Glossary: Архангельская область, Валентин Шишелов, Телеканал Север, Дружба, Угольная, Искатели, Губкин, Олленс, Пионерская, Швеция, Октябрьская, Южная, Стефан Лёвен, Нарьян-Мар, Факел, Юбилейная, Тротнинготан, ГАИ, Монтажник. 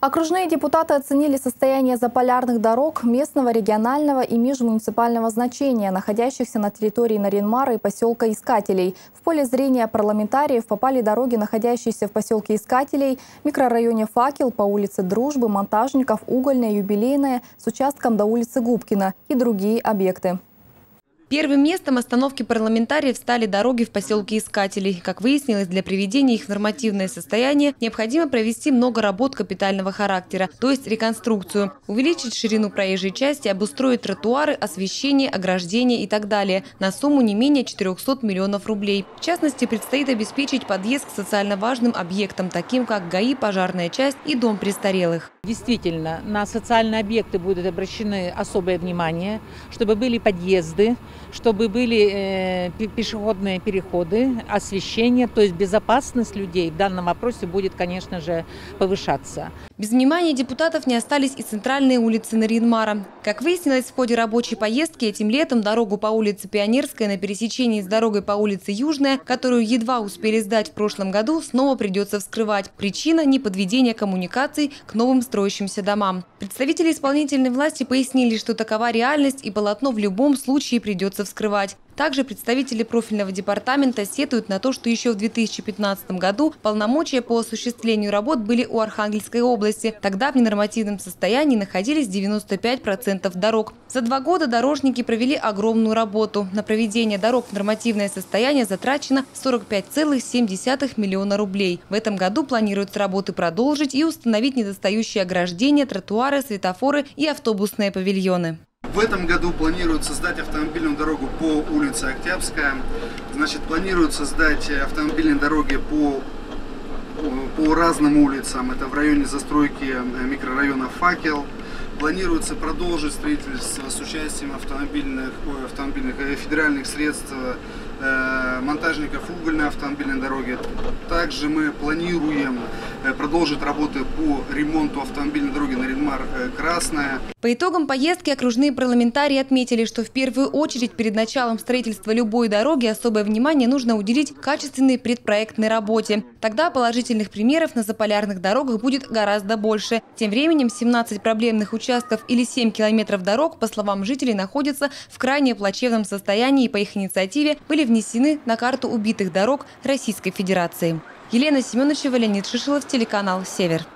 Окружные депутаты оценили состояние заполярных дорог местного, регионального и межмуниципального значения, находящихся на территории Нарьян-Мара и поселка Искателей. В поле зрения парламентариев попали дороги, находящиеся в поселке Искателей, микрорайоне Факел, по улице Дружбы, Монтажников, Угольная, Юбилейная, с участком до улицы Губкина и другие объекты. Первым местом остановки парламентариев стали дороги в поселке Искателей. Как выяснилось, для приведения их в нормативное состояние необходимо провести много работ капитального характера, то есть реконструкцию, увеличить ширину проезжей части, обустроить тротуары, освещение, ограждение и так далее на сумму не менее 400 миллионов рублей. В частности, предстоит обеспечить подъезд к социально важным объектам, таким как ГАИ, пожарная часть и дом престарелых. Действительно, на социальные объекты будет обращено особое внимание, чтобы были подъезды, чтобы были пешеходные переходы, освещение, то есть безопасность людей в данном вопросе будет, конечно же, повышаться. Без внимания депутатов не остались и центральные улицы Нарьян-Мара. Как выяснилось в ходе рабочей поездки, этим летом дорогу по улице Пионерская на пересечении с дорогой по улице Южная, которую едва успели сдать в прошлом году, снова придется вскрывать. Причина – неподведение коммуникаций к новым строящимся домам. Представители исполнительной власти пояснили, что такова реальность и полотно в любом случае придется вскрывать. Также представители профильного департамента сетуют на то, что еще в 2015 году полномочия по осуществлению работ были у Архангельской области. Тогда в ненормативном состоянии находились 95% дорог. За 2 года дорожники провели огромную работу. На проведение дорог в нормативное состояние затрачено 45,7 миллиона рублей. В этом году планируется работы продолжить и установить недостающие ограждения, тротуары, светофоры и автобусные павильоны. В этом году планируют создать автомобильную дорогу по улице Октябрьская. Значит, планируют создать автомобильные дороги по разным улицам. Это в районе застройки микрорайона Факел. Планируется продолжить строительство с участием федеральных средств Монтажников, Угольной автомобильной дороги. Также мы планируем продолжить работы по ремонту автомобильной дороги Нарьян-Мар-Красное. По итогам поездки окружные парламентарии отметили, что в первую очередь перед началом строительства любой дороги особое внимание нужно уделить качественной предпроектной работе. Тогда положительных примеров на заполярных дорогах будет гораздо больше. Тем временем 17 проблемных участков или 7 километров дорог, по словам жителей, находятся в крайне плачевном состоянии и по их инициативе были внесены на карту убитых дорог Российской Федерации. Елена Семеновна, Валентин Шишелов, телеканал «Север».